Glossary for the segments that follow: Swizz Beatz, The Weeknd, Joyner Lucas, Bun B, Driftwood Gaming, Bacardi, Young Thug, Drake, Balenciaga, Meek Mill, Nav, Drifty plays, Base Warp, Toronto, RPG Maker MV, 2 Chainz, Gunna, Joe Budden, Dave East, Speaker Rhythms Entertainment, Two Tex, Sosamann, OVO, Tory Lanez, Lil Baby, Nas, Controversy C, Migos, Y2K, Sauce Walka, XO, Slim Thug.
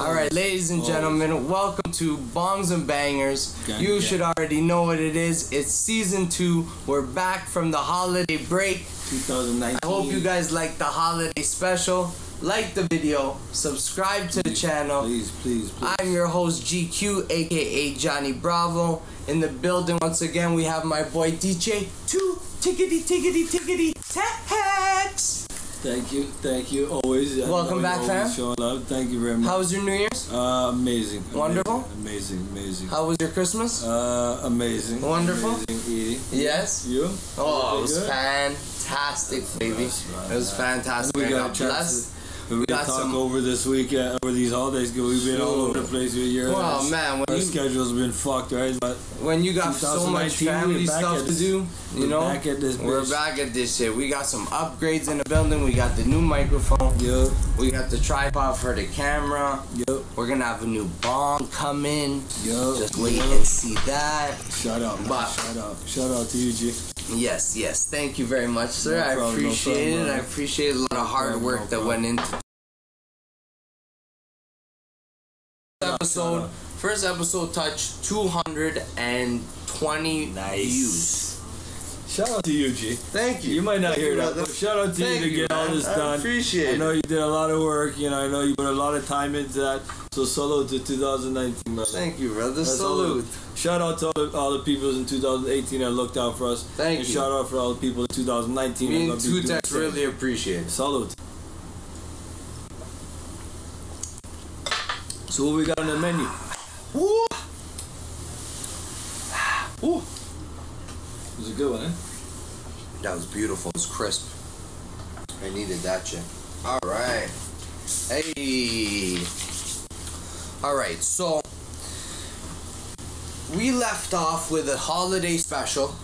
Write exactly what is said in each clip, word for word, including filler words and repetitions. All right, ladies and gentlemen, welcome to Bombs and Bangers. You should already know what it is. It's season two. We're back from the holiday break. twenty nineteen. I hope you guys like the holiday special. Like the video. Subscribe to the channel. Please, please, please. I'm your host, G Q, a k a. Johnny Bravo. In the building, once again, we have my boy, D J two Tickety Tickety Tickety Tex. Thank you, thank you, always. I Welcome back, fam. Showing up. Thank you very much. How was your New Year's? Uh, amazing. Wonderful. Amazing, amazing, amazing. How was your Christmas? Uh, amazing. Wonderful. Amazing. Yes. You? Oh, you it was good? Fantastic, baby. Right, it was fantastic. We got blessed. We got talk some over this weekend, over these holidays. We've been all over the place with your. Wow, well, man, when our you, schedule's been fucked, right? But when you got so much family stuff to do, you know, back at this we're back at this shit. We got some upgrades in the building. We got the new microphone. Yep. We got the tripod for the camera. Yep. We're gonna have a new bomb come in. Yep. Just wait yep. and see that. Shout out, man. Shout out, shout out to you, G. Yes, yes. Thank you very much, sir. No problem, I appreciate no problem, it. I appreciate a lot of hard work no that went into episode. First episode touched two hundred twenty nice. Views. Shout out to you, G. Thank you. You might not Thank hear that, but shout out to Thank you to you, get man. all this I done. I appreciate it. I know you did a lot of work. You know, I know you put a lot of time into that. So salute to two thousand nineteen, brother. Thank you, brother. That's salute. The, shout out to all the, all the people in two thousand eighteen that looked out for us. Thank and you. Shout out for all the people in twenty nineteen. Me and Two Tex really appreciate it. Salute. So what we got on the menu? Woo! Woo! It was a good one, eh? That was beautiful. It was crisp. I needed that shit. All right. Hey. All right. So we left off with a holiday special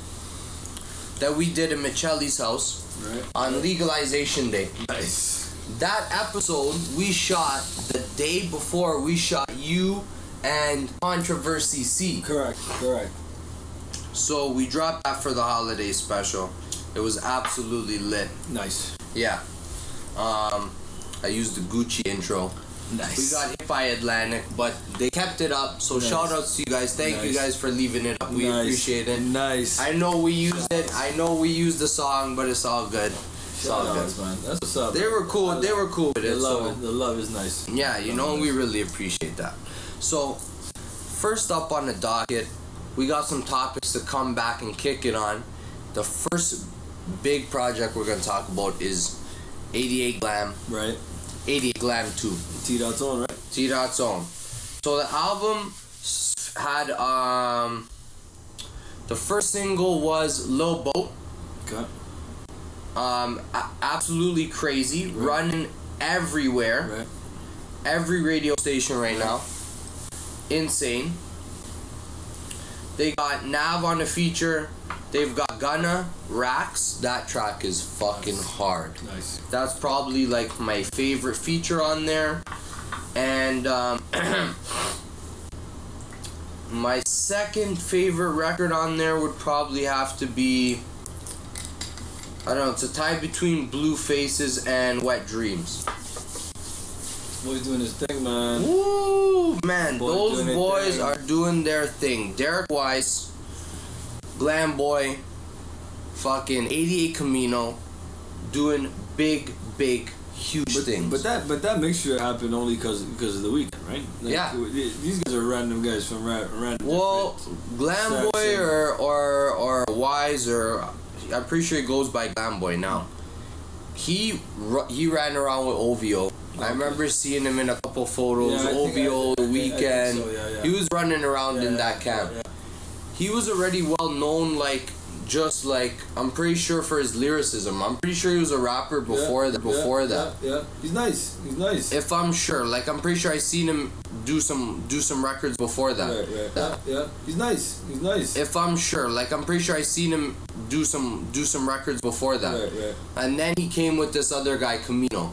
that we did in Michelli's house right. on legalization day. Nice. That episode we shot the day before we shot you and Controversy C. Correct. Correct. So we dropped that for the holiday special. It was absolutely lit. Nice. Yeah. Um, I used the Gucci intro. Nice. We got hit by Atlantic, but they kept it up. So nice. Shout outs to you guys. Thank nice. you guys for leaving it up. We nice. appreciate it. Nice. I know we used it. I know we used the song, but it's all good. It's all good. That's what's up. They were cool. They were cool with it. The love, the love is nice. Yeah, you know, we really appreciate that. So, first up on the docket, we got some topics to come back and kick it on. The first big project we're going to talk about is eighty-eight Glam. Right. eighty-eight Glam two. T-Dot's own, right? T-Dot's own. So the album had, um, the first single was Lil Boat. Okay. Um, absolutely crazy. Right. Running everywhere. Right. Every radio station right, right. now. Insane. They got Nav on the feature. They've got Gunna, Rax. That track is fucking nice. hard. Nice. That's probably like my favorite feature on there. And um, my second favorite record on there would probably have to be, I don't know, it's a tie between Blue Faces and Wet Dreams. Boys doing his thing, man. Woo, man, boys those boys are doing their thing. Derek Weiss, Glam Boy, fucking eighty-eight Camino, doing big, big, huge but, things. But that, but that mixture happened only because because of the Weeknd, right? Like, yeah, these guys are random guys from ra random. Well, Glam Boy or or or Wise or I'm pretty sure it goes by Glam Boy now. He he ran around with O V O. I remember seeing him in a couple photos, yeah, O V O, The Weeknd. So, yeah, yeah. He was running around yeah, in that camp. Yeah, yeah. He was already well known, like, just like, I'm pretty sure for his lyricism. I'm pretty sure he was a rapper before yeah, that. Before yeah, that. Yeah, yeah, he's nice. He's nice. If I'm sure, like, I'm pretty sure I seen him do some do some records before that. Right, right. that. Yeah, yeah, he's nice. He's nice. If I'm sure, like, I'm pretty sure I seen him do some do some records before that. Right, right. And then he came with this other guy, Camino.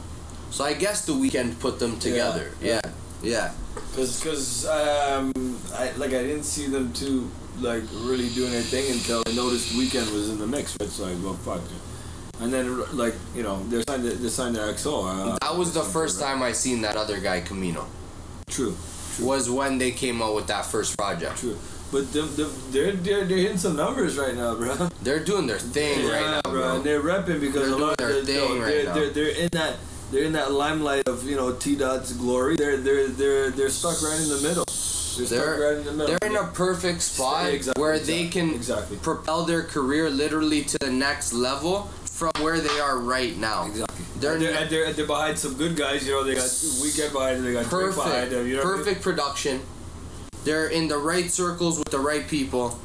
So I guess The Weeknd put them together. Yeah, yeah. Because, because, um, I like I didn't see them two like really doing their thing until I noticed The Weeknd was in the mix. Right, so I go fuck. And then like you know they signed they signed their X O. Uh, that was the first time I seen that other guy Camino. True. True. Was when they came out with that first project. True. But the, the, they're, they're, they're hitting some numbers right now, bro. They're doing their thing yeah, right now, bro. bro. And they're repping because they're a lot of their thing no, right they're, now. They're, they're in that they're in that limelight of, you know, T-Dot's glory. They're they're they're they're stuck right in the middle. They're, they're stuck right in the middle. They're in a perfect spot exactly, where exactly, they can exactly. propel their career literally to the next level from where they are right now. Exactly. They're they're, they're, they're behind some good guys. You know, they got Weeknd behind them. They got Drake behind them. You know perfect I mean? production. They're in the right circles with the right people.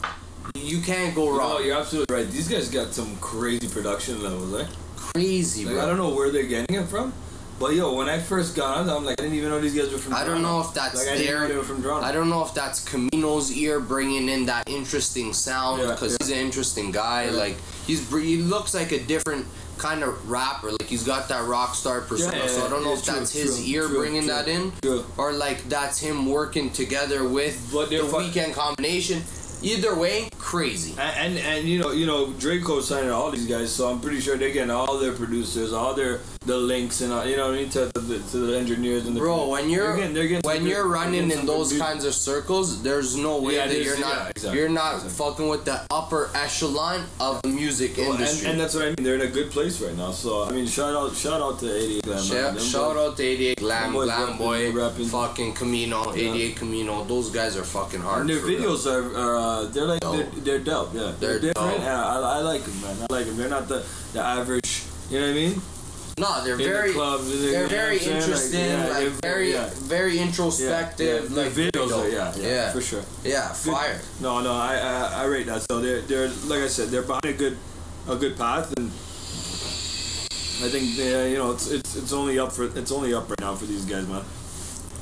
You can't go wrong. No, you're absolutely right. These guys got some crazy production levels, eh? Crazy, like, bro. I don't know where they're getting it from, but yo, when I first got on, I'm like, I didn't even know these guys were from. I Toronto. don't know if that's like, I their, didn't even know from Toronto. I don't know if that's Camino's ear bringing in that interesting sound because yeah, yeah. he's an interesting guy. Yeah. Like he's he looks like a different kind of rapper. Like he's got that rock star persona. Yeah, yeah, so I don't know yeah, if true, that's his true, ear true, bringing true, that in, true. or like that's him working together with but the Weeknd combination. Either way, crazy. And, and and you know you know Drake co-signing all these guys, so I'm pretty sure they're getting all their producers, all their the links and all, you know what I mean, to, to, the, to the engineers and the bro. When you're they're getting, they're getting when you're good, running in those good. kinds of circles, there's no way yeah, that you're not yeah, exactly, you're not exactly. fucking with the upper echelon of the music well, industry. And, and that's what I mean. They're in a good place right now. So I mean, shout out shout out to eighty-eight Glam. Shout, shout out to eighty-eight Glam, Glam Boy, rapping, fucking Camino, yeah. eighty-eight Camino. Those guys are fucking hard. And their videos real. are. are Uh, they're like they're, they're dope, yeah. They're, they're different. Yeah, I, I like them, man. I like them. They're not the, the average. You know what I mean? No, they're in very. The club, they're, they're very interesting. Like, yeah, like they're, very, yeah. very introspective. Yeah, yeah. Like videos, are, yeah, yeah, yeah, for sure. Yeah, fire. Good. No, no, I, I, I rate that. So they're, they're like I said, they're behind a good, a good path, and I think they, you know, it's, it's, it's only up for, it's only up right now for these guys, man.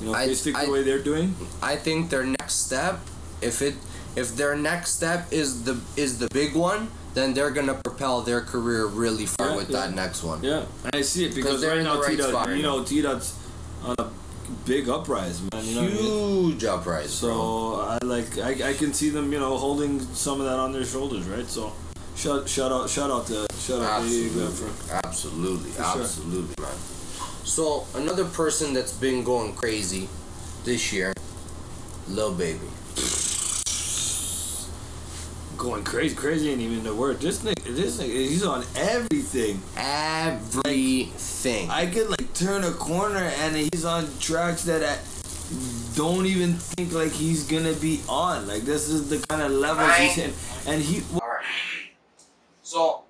You know, if I, they stick I, the way they're doing. I think their next step, if it. If their next step is the is the big one, then they're gonna propel their career really far yeah, with yeah. that next one. Yeah, and I see it because right now right T-Dot, you know, T-Dot's on a big uprise, man. You Huge know I mean? uprise. So bro. I like I, I can see them, you know, holding some of that on their shoulders, right? So shout shout out shout out to shout absolutely. out to you, absolutely For absolutely sure. man. So another person that's been going crazy this year, Lil Baby. Going crazy, crazy ain't even the word. This nigga, this nigga, he's on everything. Everything. Like, I could like turn a corner and he's on tracks that I don't even think like he's gonna be on. Like this is the kind of level right. he's in. And he. All right. So,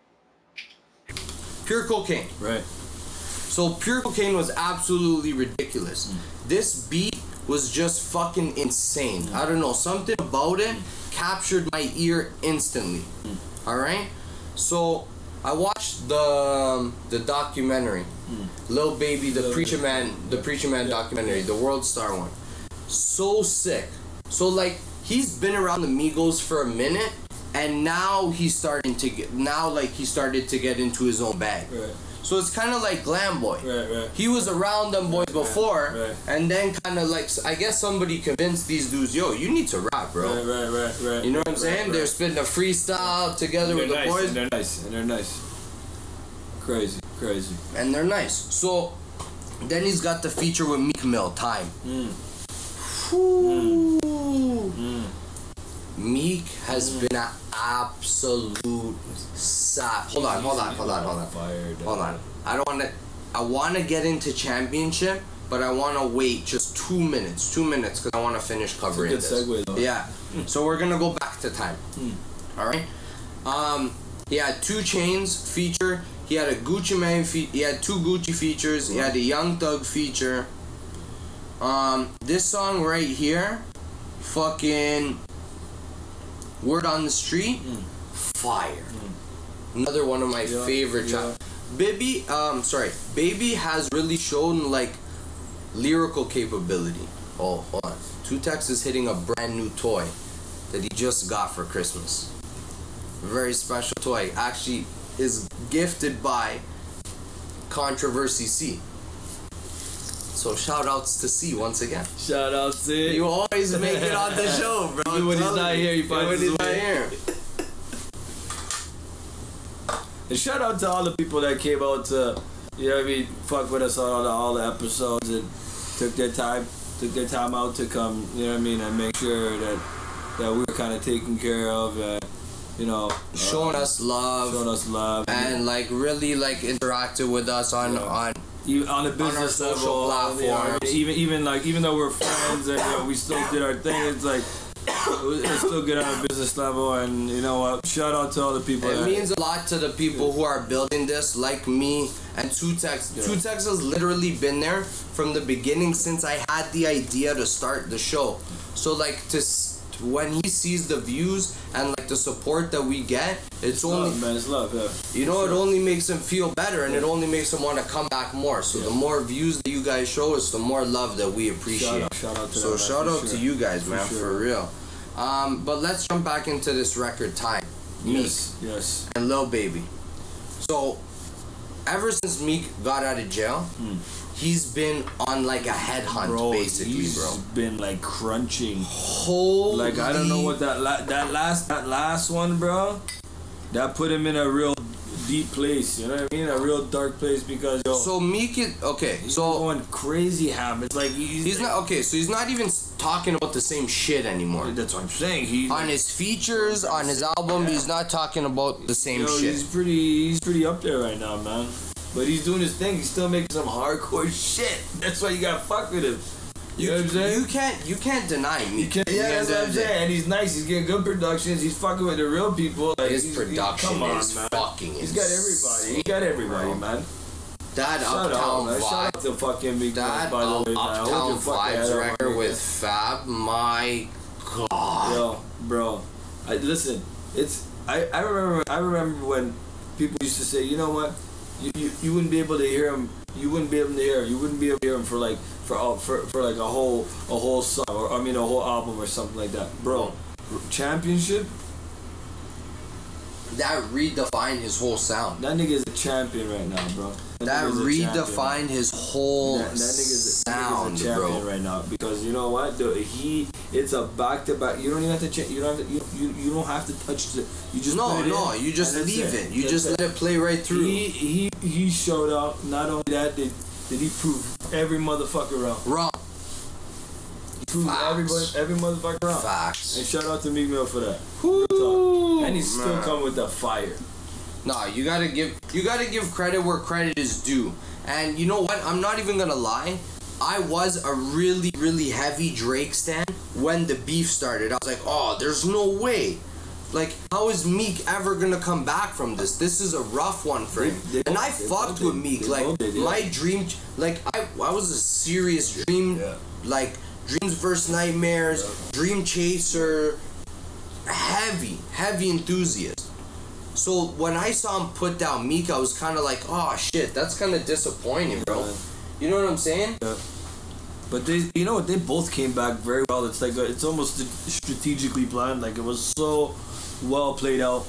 pure cocaine. Right. So pure cocaine was absolutely ridiculous. Mm. This beat was just fucking insane. Mm. I don't know, something about it captured my ear instantly. Mm. All right, so I watched the um, the documentary, mm. Lil Baby, the Lil Preacher Baby. Man, the Preacher Man yeah. documentary, the World Star one. So sick. So like he's been around the Migos for a minute, and now he's starting to get now like he started to get into his own bag. Right. So it's kind of like Glam Boy. Right, right. He was around them boys right, before, right. and then kind of like, I guess somebody convinced these dudes, yo, you need to rap, bro. Right, right, right, right. You know what I'm saying? Right, right. They're spitting a freestyle together with the nice, boys. And they're nice, and they're nice. Crazy, crazy. And they're nice. So then he's got the feature with Meek Mill, Time. Mm. Whoo. Mm. Meek has mm. been an absolute sap. Hold on, hold on, hold on, hold on. Hold on. I don't want to. I want to get into championship, but I want to wait just two minutes, two minutes, because I want to finish covering this. It's a good segue, though. Yeah. Mm. So we're gonna go back to Time. Mm. All right. Um. He had two Chainz feature. He had a Gucci Mane feature. He had two Gucci features. He had a Young Thug feature. Um. This song right here, fucking. Word on the Street, mm. fire. Mm. Another one of my yeah, favorite tracks. Yeah. Baby, um, sorry, Baby has really shown like lyrical capability. Oh, hold on. two Chainz is hitting a brand new toy that he just got for Christmas. Very special toy. Actually, is gifted by Controversy C. So shout outs to C once again. Shout outs to you. Always make it on the show, bro. Even when he's not here, he finds his way here. And shout out to all the people that came out to, you know what I mean, fuck with us on all the, all the episodes and took their time. took their time out to come, you know what I mean, and make sure that that we were kind of taken care of, uh, you know, uh, showing us love, showing us love, and yeah. like really like interacted with us on yeah. on even on the business on our social level, platforms. You know, even even like even though we're friends and you know, we still did our thing, it's like. It's still good on a business level, and you know what? Shout out to all the people. It there. means a lot to the people who are building this, like me and two Chainz. Yeah. two Chainz has literally been there from the beginning since I had the idea to start the show. So like, to when he sees the views and like the support that we get, it's, it's only love, man. It's love, yeah. You know, it only makes him feel better, and yeah. it only makes him want to come back more. So yeah. the more views that you guys show us, the more love that we appreciate. Shout out, shout out to so them, shout out sure. to you guys, man, for, sure. for real. Um, but let's jump back into this record, Time. Meek. Yes, yes. And Lil Baby. So, ever since Meek got out of jail, mm. he's been on like a headhunt, bro, basically, he's bro. He's been like crunching. Holy. Like, I don't know what that la that last that last one, bro. That put him in a real deep place. You know what I mean? A real dark place because yo. So Meek is okay. He's so going crazy habits. Like he's, he's like, not okay. So he's not even talking about the same shit anymore. That's what I'm saying. He on his features, on his album, yeah. he's not talking about the same Yo, shit. He's pretty, he's pretty up there right now, man. But he's doing his thing. He's still making some hardcore shit. That's why you gotta fuck with him. You, you know what I'm saying? You can't, you can't deny me. You can't, yeah, you that's what I'm saying. And he's nice. He's getting good productions. He's fucking with the real people. Like, his production he, come on, is man. fucking He's got everybody. He got everybody, bro. man. That Shout Uptown out, Vibes. Shout out to fucking Meek Mill, by the way. That Uptown Vibes record with Fab. My God. Yo, bro. I, listen, it's... I, I remember I remember when people used to say, you know what? You, you, you wouldn't be able to hear him. You wouldn't be able to hear him. You wouldn't be able to hear him for like... For, all, for, for like a whole... A whole song. Or I mean a whole album or something like that. Bro. Championship? That redefined his whole sound. That nigga is a champion right now, bro. That, that redefined his whole that, that nigga's a, sound, that nigga's a champion bro. Right now, because you know what, dude, he it's a back to back. You don't even have to change. You don't have to. You, you, you don't have to touch the. You just no put it no. In, you just leave it. it. You that's just it. let it play right through. He he he showed up. Not only that, did did he prove every motherfucker wrong. Wrong. Everybody, every motherfucker wrong. Facts. And shout out to Meek Mill for that. Woo, and he's still coming with the fire. Nah, you gotta give you gotta give credit where credit is due. And you know what? I'm not even gonna lie. I was a really, really heavy Drake stan when the beef started. I was like, oh, there's no way. Like, how is Meek ever gonna come back from this? This is a rough one for him. They, they, and I they, fucked they, with Meek. They, like they, yeah. my dream, like I, I was a serious dream, yeah. like. Dreams versus Nightmares, yeah. Dream Chaser, heavy, heavy enthusiast. So when I saw him put down Meek, I was kind of like, oh shit, that's kind of disappointing, bro. Yeah. You know what I'm saying? Yeah. But they, you know, they both came back very well. It's like a, it's almost strategically planned. Like it was so well played out.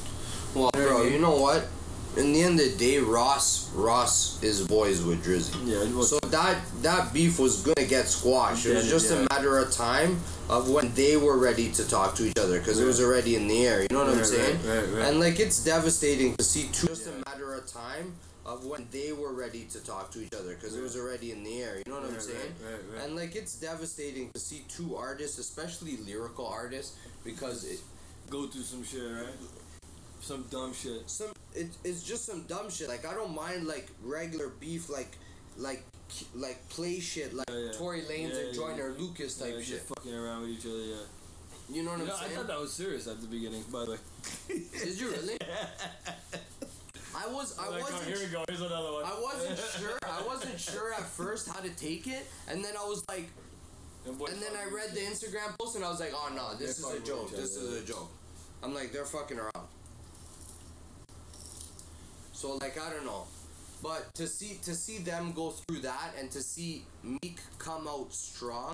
Well, bro, you know what? In the end of the day, Ross Ross is boys with Drizzy. Yeah, it was. So that that beef was gonna get squashed. It was just yeah. a matter of time of when they were ready to talk to each other, because yeah. it was already in the air. You know what right, I'm saying? Right, right, right. And like it's devastating to see two. Just yeah. a matter of time of when they were ready to talk to each other, because yeah. it was already in the air. You know what right, I'm saying? Right, right, right. And like it's devastating to see two artists, especially lyrical artists, because it go through some shit, right? Some dumb shit. Some it, it's just some dumb shit. Like I don't mind like regular beef, like like like play shit, like yeah, yeah. Tory Lanez yeah, and Joyner yeah, Lucas type yeah, shit. Fucking around with each other, yeah. You know what you I'm know, saying? I thought that was serious at the beginning. By the way, did you really? I was I like, wasn't. Oh, here we go. Here's another one. I wasn't sure. I wasn't sure at first how to take it, and then I was like, and, and then I read the Instagram post and I was like, oh no, this they're is a joke. This is a joke. I'm like, they're fucking around. So like I don't know, but to see to see them go through that and to see Meek come out strong,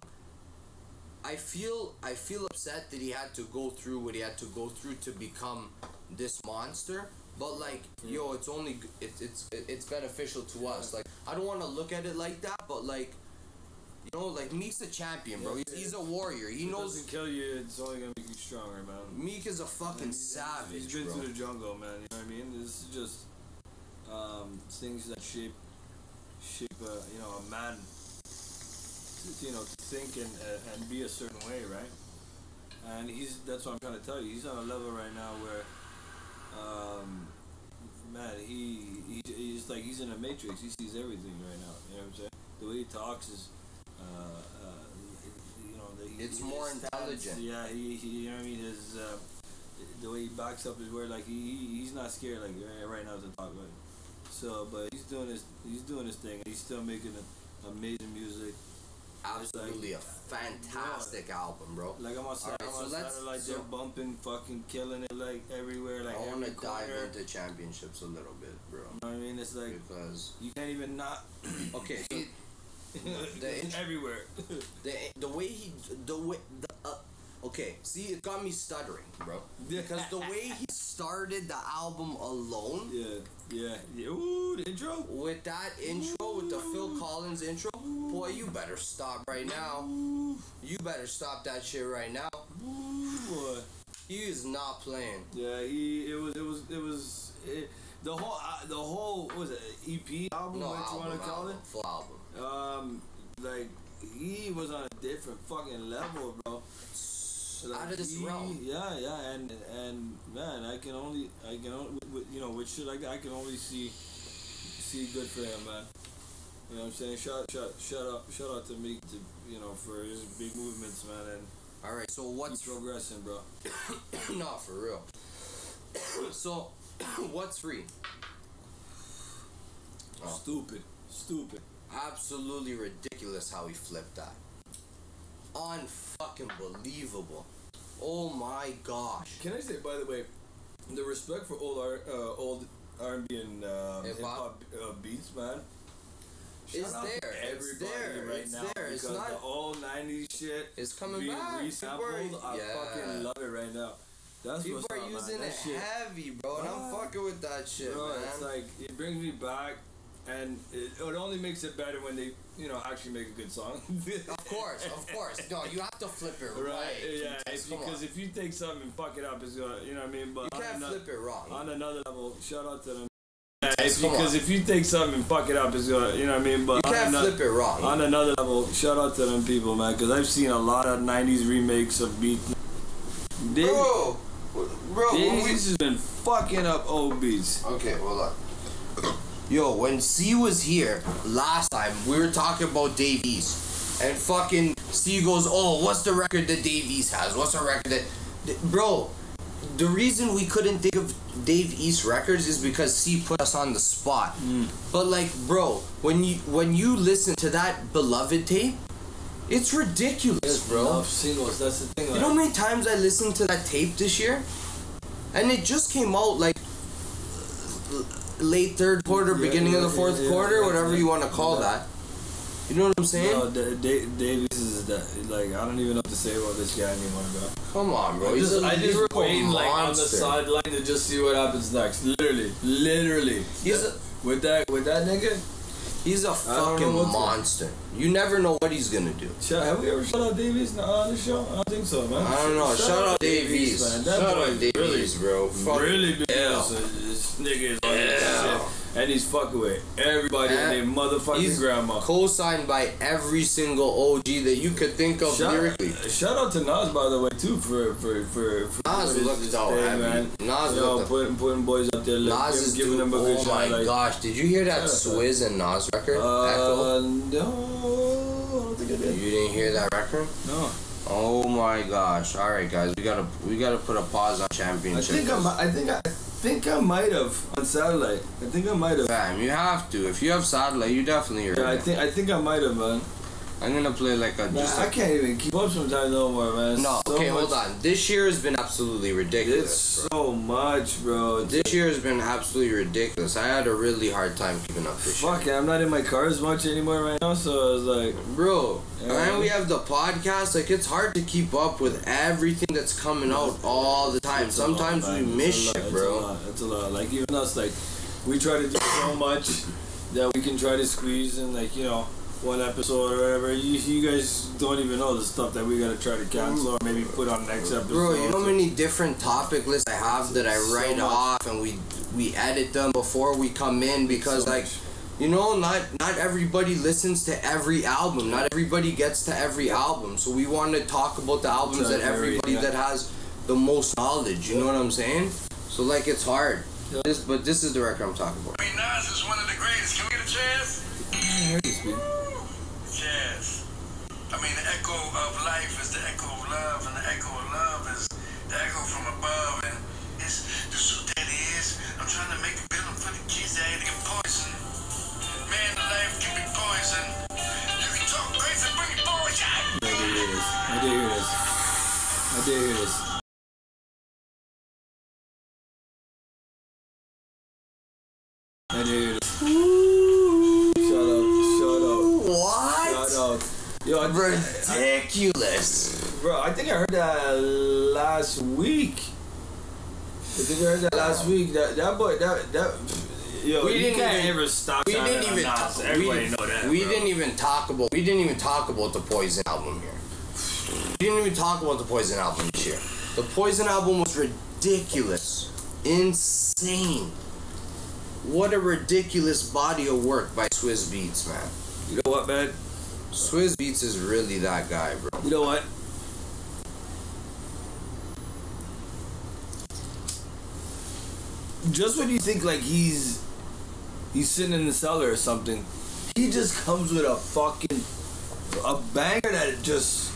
I feel I feel upset that he had to go through what he had to go through to become this monster. But like mm. yo, it's only it's it's it's beneficial to us. Like I don't want to look at it like that, but like you know, like Meek's a champion, bro. He's, he's a warrior. He it knows. Doesn't kill you. It's only gonna make you stronger, man. Meek is a fucking he's, savage. He's been bro. through the jungle, man. You know what I mean? This is just. Um, things that shape, shape, uh, you know, a man. you know, think and uh, and be a certain way, right? And he's, that's what I'm trying to tell you. He's on a level right now where, um, man, he, he he's like, he's in a matrix. He sees everything right now. You know what I'm saying? The way he talks is, uh, uh, you know, the, it's his, more intelligent. Yeah, he, he, you know what I mean? His, uh, the way he backs up his word, like he, he's not scared like right now to talk about it. So, but he's doing his, he's doing his thing. He's still making a, amazing music. Absolutely, like, a fantastic yeah. album, bro. Like I'm on satellite, right, so so like they're so bumping, fucking killing it, like everywhere. Like I want to dive into championships a little bit, bro. You know what I mean? It's like because you can't even not. Okay, so, the int- everywhere. the the way he the way the uh, okay, see, it got me stuttering, bro. Because the way he started the album alone. Yeah, yeah, yeah. Ooh, the intro. With that intro, ooh, with the Phil Collins intro. Boy, you better stop right now. You better stop that shit right now. Boy. He is not playing. Yeah, he. It was. It was. It was. It, the whole. Uh, the whole. What was it? E P album. No, what you want to call it? Full album. Um, like he was on a different fucking level, bro. Like, out of this he, realm. Yeah, yeah, and and man, I can only, I can only, you know, with shit like that, I can only see, see good for him, man. You know what I'm saying? Shout, shout, shout out, shout out to Meek, to, you know, for his big movements, man. And all right, so what's keep progressing, bro? No, for real. So, what's free? Oh. Stupid, stupid. Absolutely ridiculous how he flipped that. Unfucking believable. Oh my gosh. Can I say, by the way, the respect for old R, uh, old R and B and uh, hip hop uh, beats, man. It's there. It's there. Right it's now there. It's not the old nineties shit. It's coming back. Resampled. Are, I yeah. fucking love it right now. That's people what's are up, using man. It shit. Heavy, bro. And I'm fucking with that shit, bro, man. It's like it brings me back, and it, it only makes it better when they, you know, actually make a good song. Of course, of course. No, you have to flip it right. right. Yeah, it's because on. If you take something and fuck it up, it's gonna, you know what I mean. But you can't flip another, it wrong. On another level, shout out to them. Yeah, it's because if you take something and fuck it up, it's gonna, you know what I mean? But you can't flip it wrong. On another level, shout out to them people, man, because I've seen a lot of nineties remakes of beats. Bro, bro, these has been fucking up old beats. Okay, hold on. Yo, when C was here last time, we were talking about Dave East. And fucking C goes, oh, what's the record that Dave East has? What's the record that... Bro... The reason we couldn't think of Dave East records is because C put us on the spot. Mm. But like, bro, when you when you listen to that Beloved tape, it's ridiculous, it's bro. Love singles. That's the thing. You like, know how many times I listened to that tape this year, and it just came out like late third quarter, yeah, beginning yeah, of the fourth yeah, yeah, quarter, yeah, whatever yeah, you want to call yeah. that. You know what I'm saying? No, D- D- Davies is that, like, I don't even know what to say about this guy anymore, bro. Come on, bro. I He's just, a, I just wait, like, on the sideline to just see what happens next. Literally, literally. He's that, a, with that, with that nigga. He's a fucking monster. You never know what he's gonna do. Have we ever shout out Davies on the show? I don't think so, man. I don't know. Shout, shout out Davies. Davies, man. That shout out Davies, really, bro. Fuck really big. This nigga is like shit. And he's fucking with everybody and, and their motherfucking grandma. Co-signed by every single O G that you could think of shout, lyrically. Shout out to Nas, by the way, too, for for for, for Nas looked out, man. Nas you know, putting putting boys up there. Like, Nas is giving them a good shot. Oh my like, gosh! Did you hear that Swizz and Nas record? Uh, no, I don't think I did. You didn't hear that record? No. Oh my gosh! All right, guys, we gotta we gotta put a pause on championship. I think I'm, I think I. I think I might have on satellite. I think I might have. Damn, you have to. If you have satellite, you definitely heard. Yeah, I think I think I might have, man. I'm gonna play like a. Nah, just I like can't even keep up sometimes no more, man. No, so okay, much. Hold on. This year has been absolutely ridiculous. It's bro. So much, bro. This it's year has been absolutely ridiculous. I had a really hard time keeping up this. Fuck year. It, I'm not in my car as much anymore right now, so I was like, bro. And right? We have the podcast. Like, it's hard to keep up with everything that's coming out all the time. It's Sometimes lot, we miss shit, it's bro. A lot. It's a lot. Like even us, like we try to do so much that we can try to squeeze and like you know. One episode or whatever, you, you guys don't even know the stuff that we gotta try to cancel or maybe put on next episode. Bro, you know how many different topic lists I have that I write off and we we edit them before we come in because like You know, not not everybody listens to every album. Not everybody gets to every album. So we want to talk about the albums that everybody that has the most knowledge. You know what I'm saying? So like, it's hard. This, but this is the record I'm talking about. I mean, Nas is one of the greatest. Can we get a chance? Yes. I mean, the echo of life is the echo of love, and the echo of love is the echo from above, and it's just what that is. I'm trying to make a villain for the kids that ain't get poisoned. Man, life can be poison. You can talk crazy and bring it forward, yeah! I did hear this. I did hear this. I did hear this. I did hear this. Shut up. Shut up. What? Shut up. Yo, I, ridiculous. I, I, bro, I think I heard that last week. I think I heard that last week. That, that boy, that... that Yo, we didn't even, ever stop. We didn't even talk. Everybody know that. We didn't even talk about. We didn't even talk about the Poison album here. We didn't even talk about the Poison album this year. The Poison album was ridiculous, insane. What a ridiculous body of work by Swizz Beatz, man. You know what, man? Swizz Beatz is really that guy, bro. You know what? Just when you think like he's. He's sitting in the cellar or something. He just comes with a fucking a banger that just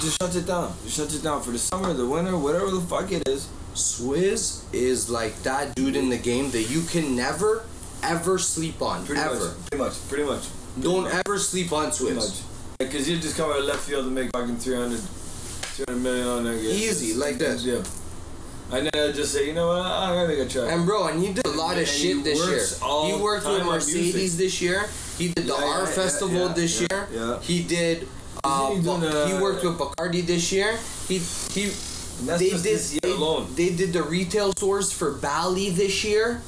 just shuts it down. Just shuts it down for the summer, the winter, whatever the fuck it is. Swizz is like that dude in the game that you can never ever sleep on. Pretty ever. much. Pretty much. Pretty much. Pretty Don't much. ever sleep on Swizz. Because like, you just come out of left field and make fucking three hundred, three hundred million on that. Easy, like that. Yeah. And then I just say, you know what, I'm gonna make a track. And bro, and he did a lot and of shit this year. He worked with Mercedes this year. He did the yeah, yeah, R yeah, Festival yeah, this yeah, year. Yeah. He did. Uh, he, uh, he worked with Bacardi this year. He he. That's they just did. This year they, alone. they did the retail stores for Bali this year.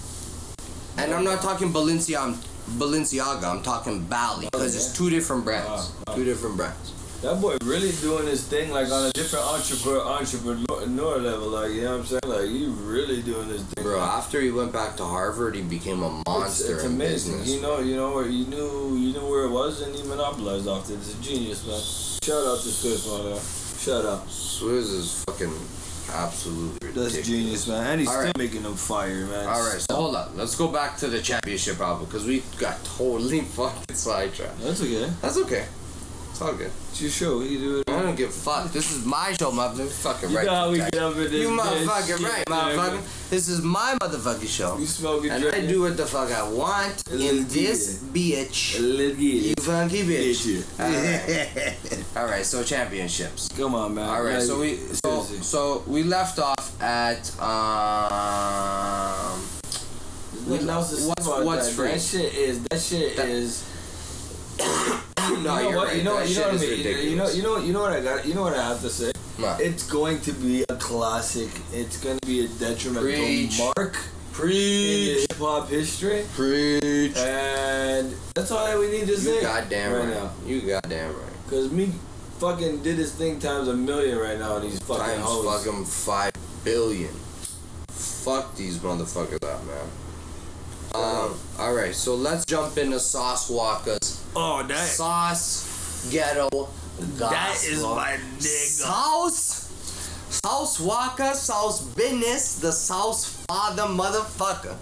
And yeah. I'm not talking Balenciaga. Balenciaga. I'm talking Bali because oh, yeah. it's two different brands. Wow, wow. Two different brands. That boy really doing his thing like on a different entrepreneur entrepreneur level, like, you know what I'm saying? Like, he really doing his thing. Bro, after he went back to Harvard, he became a monster. It's, it's in amazing. Business. You know, you know where you knew you knew where it was, and he monopolized off it. It's a genius, man. Shout out to Swizz, man. Shout out. Swizz is fucking absolutely ridiculous. That's genius, man. And he's All still right. making them fire, man. All right, so hold up. Let's go back to the championship album because we got totally fucking sidetracked. That's okay. That's okay. It's all good. It's your show. We can do it. I don't give a fuck. This is my show, motherfucking you right. You know how we get up in this. You motherfucking right, motherfucker. This is my motherfucking show. You smoking and drink. I do what the fuck I want Let's in this it. bitch. Let's get it. You funky bitch. Alright, all right, so championships. Come on, man. Alright, so we so, so we left off at um we left, what's what's free? That shit is that shit that, is No, you know what? Right. You know, you know what I mean? You know, you know, you know what I got. You know what I have to say. Nah. It's going to be a classic. It's going to be a detrimental Preach. mark Preach. in hip hop history. Preach. And that's all that we need to you say. You goddamn right, right now. You goddamn right. Because Meek fucking did his thing times a million right now. These fucking times hoes. fucking five billion. Fuck these motherfuckers up, man. Um, alright, so let's jump into Sauce Walka's Oh, that Sauce Ghetto gospel. That is my nigga. Sauce Sauce Walka, Sauce Business, the Sauce Father motherfucker.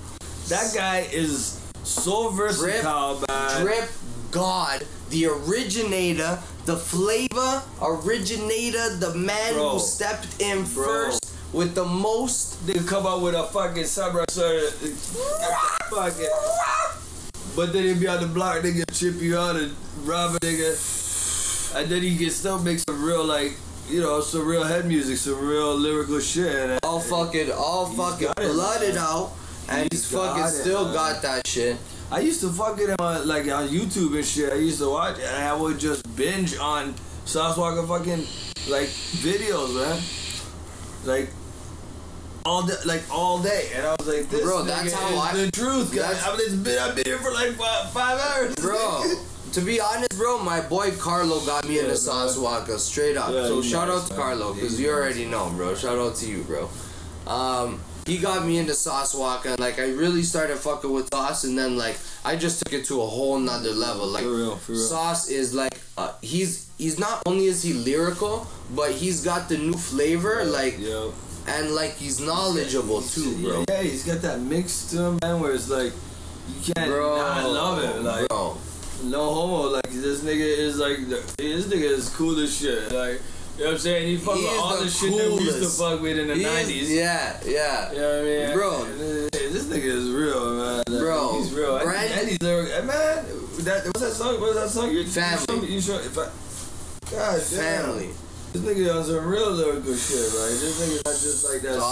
That guy is so versatile, drip, man. Drip God, the originator, the flavor originator, the man Bro. who stepped in Bro. first. With the most, they come out with a fucking samurai sword, but then he be on the block, nigga, chip you out and rob a nigga, and then he can still make some real, like, you know, some real head music, some real lyrical shit. And all fucking, all fucking blooded out, and he's, he's fucking got it, still man. got that shit. I used to fucking on like on YouTube and shit. I used to watch, and I would just binge on Sauce Walka fucking like videos, man, like. All day, like all day, and I was like, "This bro, that's how is I, the truth, guys. I've been, I've been here for like five, five hours, bro." To be honest, bro, my boy Carlo got me yeah, into Sauce Walka straight up. Yeah, so shout knows, out to man. Carlo, because you already know, bro. Shout out to you, bro. Um, he got me into Sauce Walka, and like I really started fucking with Sauce, and then like I just took it to a whole nother level. Like for real, for real. Sauce is like uh, he's he's not only is he lyrical, but he's got the new flavor, like yeah. and like he's knowledgeable he's, too, bro. Yeah, he's got that mix to him, man, where it's like you can't bro, not love it, like bro. No homo. Like this nigga is like this nigga is cool as shit, like. You know what I'm saying? He fuck he with all the, the shit that we used to fuck with in the nineties. Yeah, yeah. You know what I mean? Bro. Hey, this nigga is real, man. Like, bro. He's real. Brand and he's lyrical. Man, that, what's that song? What's that song? You're, family. You show, you show, I, God, family. Damn. This nigga on some real lyrical shit, right? This nigga not just like that uh,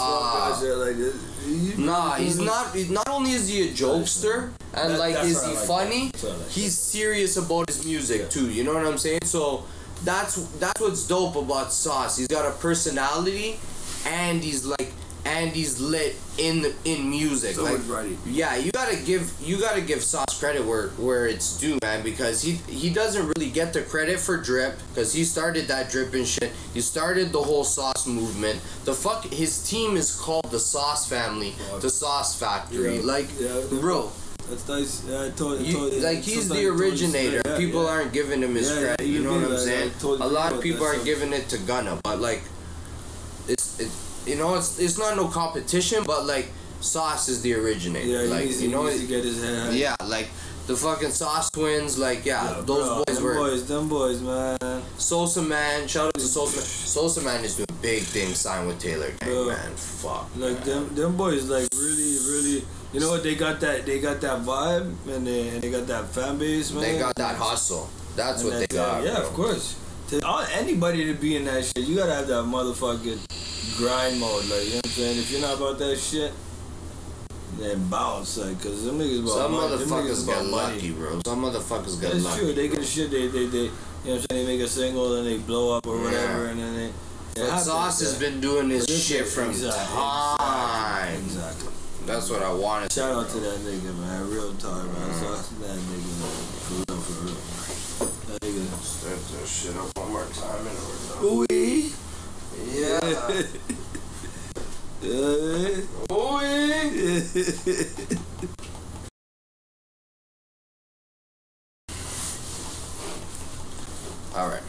shit like this. He, he, nah, he's, he's not. He, not only is he a jokester and that, like is he like funny, like he's serious about his music yeah. too. You know what I'm saying? So. That's that's what's dope about Sauce. He's got a personality, and he's like, and he's lit in the, in music. So like, yeah, you gotta give you gotta give Sauce credit where where it's due, man. Because he he doesn't really get the credit for Drip, because he started that Drip and shit. He started the whole Sauce movement. The fuck, his team is called the Sauce Family, fuck. the Sauce Factory. Yeah. Like, yeah. bro. That's nice. Yeah, I told, I told, you, like he's the originator. Yeah, people yeah. aren't giving him his yeah, credit. You know what I'm like, saying? A lot of people are stuff. giving it to Gunna, but like, it's it. You know, it's it's not no competition, but like Sauce is the originator. Yeah, like needs, you know, he needs to get his hand. Yeah, like the fucking Sauce twins. Like yeah, yeah those bro, boys them were. Boys, them boys, man. Sosamann, shout out to Sosamann. Sosamann is doing big things. Signed with Taylor Gang, bro, man. Fuck. Like man. them, them boys, like really, really. You know what, they got that they got that vibe and they, and they got that fan base, man. They got that hustle. That's and what that, they got. Yeah, bro. Of course. To all, anybody to be in that shit, you gotta have that motherfucking grind mode, like, you know what I'm saying? If you're not about that shit, then bounce, like, cause them niggas about Some money. motherfuckers got lucky, bro. Some motherfuckers got lucky. That's true, they get shit, they, they, they, you know what I'm saying, they make a single and they blow up or yeah. whatever, and then they... But Sauce has been doing this shit from exactly. time. Exactly. exactly. That's what I wanted. Shout out to that nigga, man. Real talk, man. Shout out to that nigga, man. For real, for real. That nigga. Step that shit up one more time and we're done. Ooh-wee. Yeah. Ooh-wee. Alright.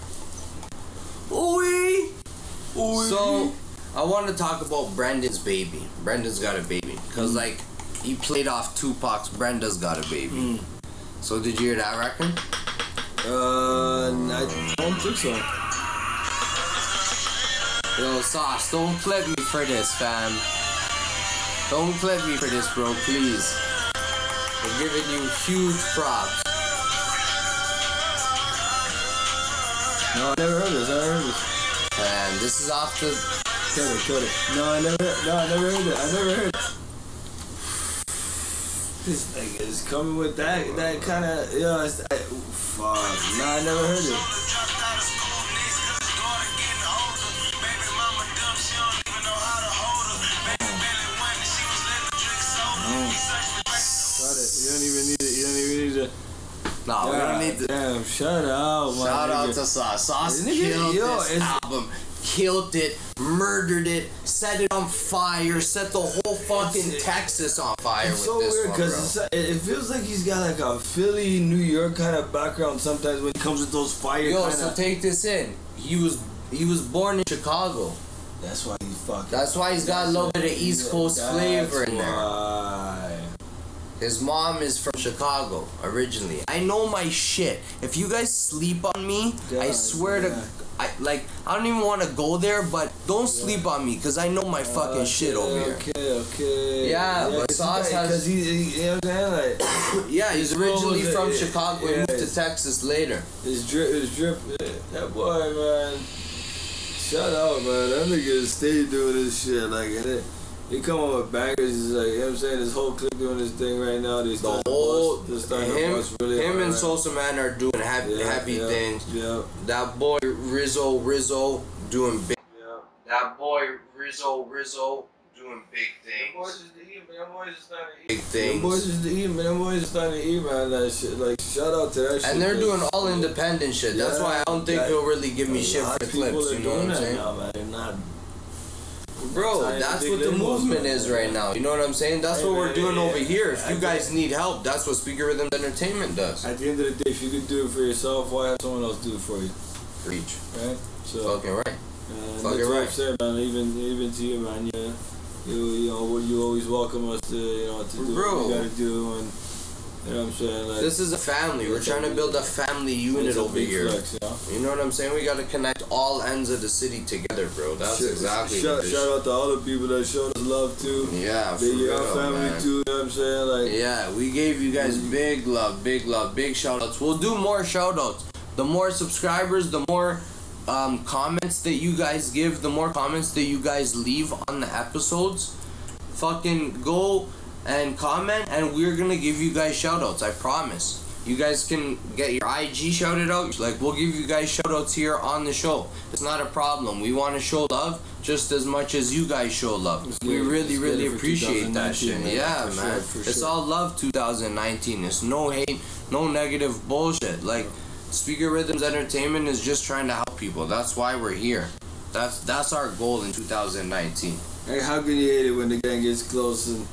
Ooh-wee. Ooh-wee. So, I want to talk about Brendan's baby. Brendan's got a baby. Because, like, he played off Tupac's Brenda's Got a Baby. Mm. So, did you hear that record? Uh, I don't think so. Yo, Sauce, don't clip me for this, fam. Don't clip me for this, bro, please. We're giving you huge props. No, I never heard this. I never heard this. And this is off the... Kill it, kill it. No, I never... No, I never heard it. I never heard it. This nigga is coming with that that kind of yeah. It's, I, fuck, nah, I never heard it. Shut it. You don't even need it. You don't even need it. Nah, God, we don't need it. Damn, shut up, my Shout nigga. out to Sauce. Sauce nigga, killed yo, this album. Killed it, murdered it, set it on fire, set the whole fucking it's, Texas on fire. It's with so this weird because it feels like he's got like a Philly, New York kind of background sometimes when it comes with those fire. Yo, kinda. so take this in. He was he was born in Chicago. That's why he's fucking. That's why he's got a little bit of East Coast that's flavor in there. Why. His mom is from Chicago originally. I know my shit. If you guys sleep on me, yeah, I swear yeah. to. I, like, I don't even want to go there, but don't sleep yeah. on me, because I know my fucking okay, shit over here. Okay, okay. Yeah, yeah but Sauce has... Cause he, he, you know what I'm saying? Like, yeah, he's originally from it, Chicago yeah, and moved to Texas later. His drip, his drip, yeah. that boy, man. Shout out, man. That nigga stay doing this shit. Like, and it, he come up with bangers. He's like, you know what I'm saying? This whole clip doing this thing right now. They the whole... Bust, him really him hard, and right? Sosamann are doing happy, yeah, happy yeah, things. Yeah. That boy Rizzo Rizzo doing big. Yeah. That boy Rizzo Rizzo doing big things. Them boys is the E, man. Them boys is starting to eat. Big things. Them boys is the E, man. Them boys is starting to eat, man. That shit. Like, shout out to that and shit. And they're man. doing all independent shit. That's yeah, why I don't think that, they'll really give me shit for clips. You know what I'm saying? Now, man. Not Bro, that's what the movement is right now. You know what I'm saying? That's what we're doing over here. If you guys need help, that's what Speaker Rhythm Entertainment does. At the end of the day, if you can do it for yourself, why have someone else do it for you? Preach. Right? So, fucking right. Uh, fucking right. Saying, man. Even, even to you, man. Yeah. You, you know, you always welcome us to, you know, to do Bro. what we gotta do. And, you know what I'm saying? Like, this is a family. We're trying to build a family unit over here. Flex, you know? You know what I'm saying? We got to connect all ends of the city together, bro. That's Shit, exactly shout, shout out to all the people that showed us love, too. Yeah, for real, our family, man. Too. You know what I'm saying? Like, yeah, we gave you guys big love, big love, big shout-outs. We'll do more shout-outs. The more subscribers, the more um, comments that you guys give, the more comments that you guys leave on the episodes. Fucking go and comment, and we're gonna give you guys shout outs. I promise. You guys can get your I G shouted out. Like, we'll give you guys shout outs here on the show. It's not a problem. We want to show love just as much as you guys show love. Let's we really really appreciate that shit, man. Yeah, for man sure, it's sure. all love. Two thousand nineteen, it's no hate, no negative bullshit. Like, Speaker Rhythms Entertainment is just trying to help people. That's why we're here. That's that's our goal in two thousand nineteen. Hey, how can you hate it when the gang gets close and,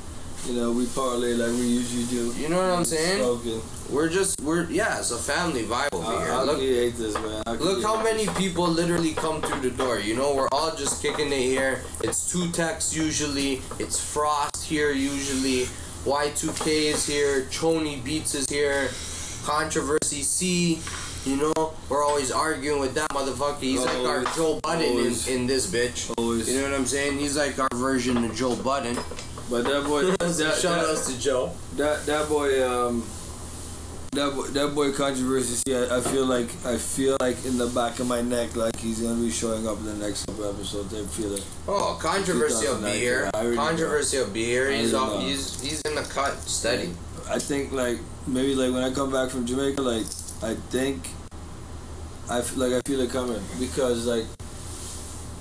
you know, we parlay like we usually do? You know what I'm saying? Spoken. We're just, we're, yeah, it's a family vibe over uh, here. How look, can you hate this, man? How look how many this? people literally come through the door. You know, we're all just kicking it here. It's two techs usually. It's Frost here usually. Y two K is here. Chony Beats is here. Controversy C, you know, we're always arguing with that motherfucker. He's always, like our Joe Budden in, in this bitch. Always. You know what I'm saying? He's like our version of Joe Budden. But that boy, that, that, shout outs to Joe. That that boy, um, that boy, that boy, Controversy. Yeah, I feel like I feel like in the back of my neck, like he's gonna be showing up in the next couple episodes. I feel it. Oh, Controversy will be here. Yeah, controversy will be here. He's off. He's he's in the cut steady. I think like maybe like when I come back from Jamaica, like I think I feel like I feel it coming because like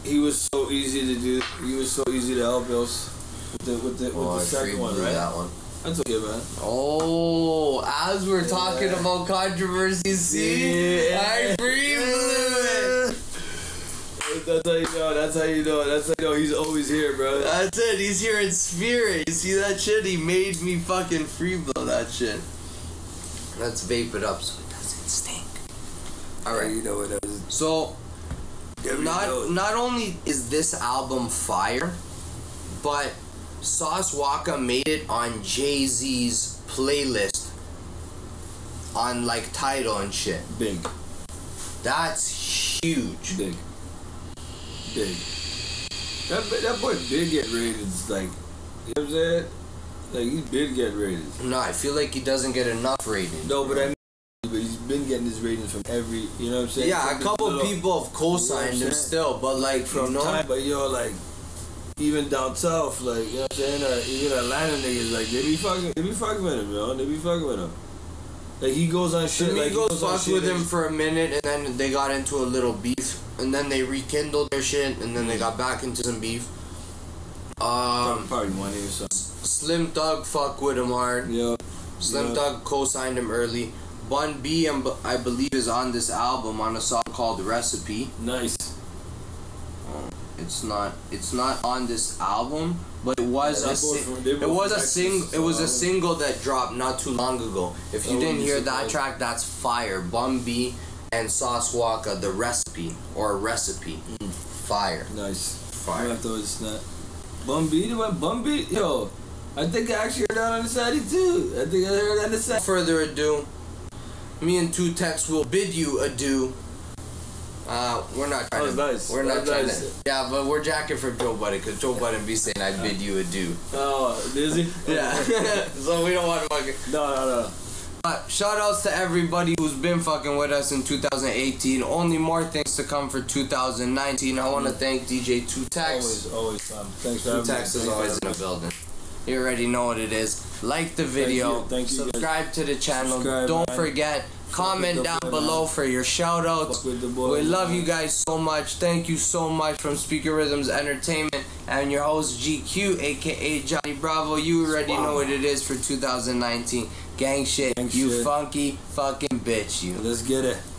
he was so easy to do. He was so easy to help us. With the, with the, with oh, the second one, right? That one. That's okay, man. Oh, as we're yeah. talking about Controversy C, yeah. I free blew it. That's how you know, that's how you know, that's how you know he's always here, bro. That's it, he's here in spirit. You see that shit? He made me fucking free blow that shit. Let's vape it up so it doesn't stink. Alright. Yeah, you know what that is. So, yeah, not, know. not only is this album fire, but Sauce Walka made it on Jay-Z's playlist on like Tidal and shit. Big. That's huge. Big. Big. That, that boy did get rated, like, you know what I'm saying? Like, he did get rated. No, I feel like he doesn't get enough ratings. No, but I mean, but he's been getting his ratings from every, you know what I'm saying? Yeah, from a couple little, people have co-signed you know him still, but like, from no time, but yo, like, even down south, like, you know what I'm saying? Uh, even Atlanta niggas, like, they be fucking, they be fucking with him, yo. They be fucking with him. Like, he goes on shit. Like, he goes fuck with him for a minute, and then they got into a little beef, and then they rekindled their shit, and then they got back into some beef. Um, probably money or something. Slim Thug fuck with him hard. Yeah. Slim Thug co-signed him early. Bun B, I believe, is on this album on a song called Recipe. Nice. It's not. It's not on this album, but it was yeah, a. From, it was a single. It was a single that dropped not too long ago. If you didn't hear that track, that's fire. Bun B and Sauce Walka, the recipe or recipe, mm. fire. Nice. Fire. I thought it's not. Bun B, the one Bun B, yo. I think I actually heard that on the side too. I think I heard that on the side. Further ado, me and Two Tex will bid you adieu. Uh, we're not trying to. Nice. We're not trying nice. to. Yeah, but we're jacking for Joe Budden because Joe Budden be saying, "I bid you adieu." Oh, is he? Yeah. So we don't want to fucking. No, no, no. Uh, shout outs to everybody who's been fucking with us in two thousand eighteen. Only more things to come for two thousand nineteen. I want to thank D J Two Tax. Always, always, man. Thanks for having me. Two Tax is always in the building. You already know what it is. Like the video. Thank you. Thank you. Subscribe to the channel. Subscribe, Don't man. forget. Comment down below for your shout outs. We love you guys so much. Thank you so much from Speaker Rhythms Entertainment and your host G Q, aka Johnny Bravo. You already know what it is for two thousand nineteen. Gang shit. You funky fucking bitch, you. Let's get it.